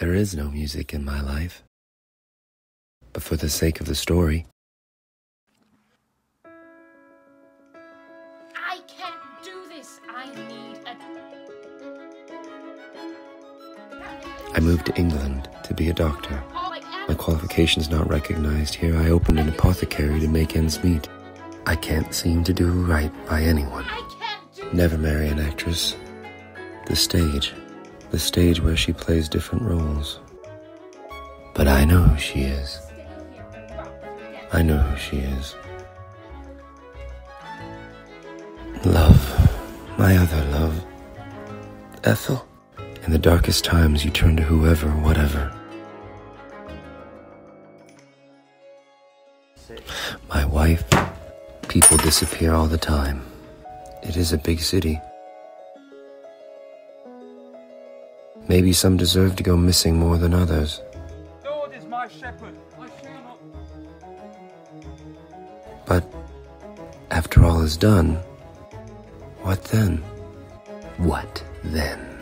There is no music in my life. But for the sake of the story, I can't do this. I moved to England to be a doctor. My qualifications not recognized here, I opened an apothecary to make ends meet. I can't seem to do right by anyone. Never marry an actress. The stage where she plays different roles. But I know who she is. I know who she is. Love, my other love, Ethel. In the darkest times, you turn to whoever, whatever. My wife, people disappear all the time. It is a big city. Maybe some deserve to go missing more than others. Lord is my shepherd. I shall not. But after all is done, what then? What then?